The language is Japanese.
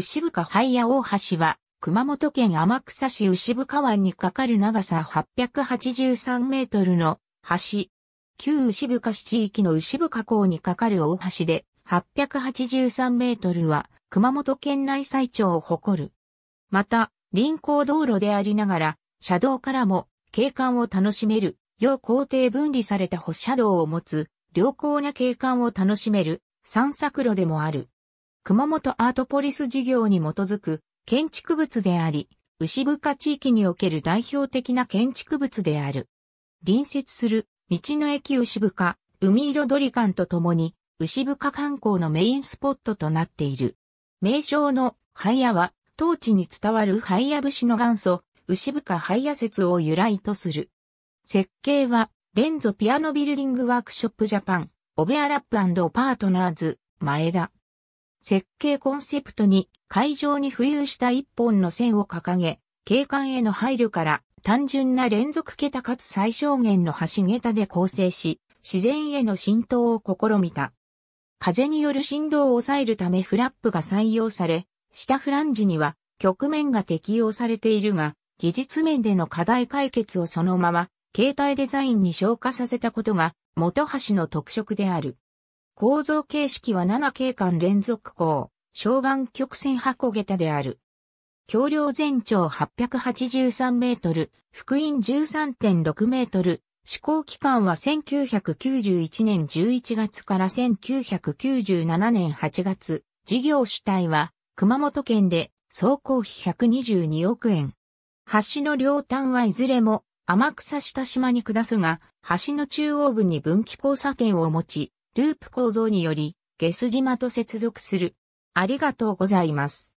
牛深ハイヤ大橋は、熊本県天草市牛深湾に架かる長さ883メートルの橋。旧牛深市地域の牛深港に架かる大橋で、883メートルは、熊本県内最長を誇る。また、臨港道路でありながら、車道からも景観を楽しめる、両校庭分離された歩車道を持つ、良好な景観を楽しめる、散策路でもある。熊本アートポリス事業に基づく建築物であり、牛深地域における代表的な建築物である。隣接する道の駅牛深、海彩り館とともに、牛深観光のメインスポットとなっている。名称のハイヤは、当地に伝わるハイヤ節の元祖、牛深ハイヤ説を由来とする。設計は、レンゾピアノビルディングワークショップジャパン、オベアラップ&パートナーズ、前田。設計コンセプトに会場に浮遊した一本の線を掲げ、景観への配慮から単純な連続桁かつ最小限の橋桁で構成し、自然への浸透を試みた。風による振動を抑えるためフラップが採用され、下フランジには曲面が適用されているが、技術面での課題解決をそのまま、形態デザインに昇華させたことが、元橋の特色である。構造形式は7景観連続項、小盤曲線箱桁である。橋梁全長883メートル、幅員 13.6 メートル、施行期間は1991年11月から1997年8月、事業主体は熊本県で総工費122億円。橋の両端はいずれも天草下島に下すが、橋の中央部に分岐交差点を持ち、ループ構造により、下須島と接続する。ありがとうございます。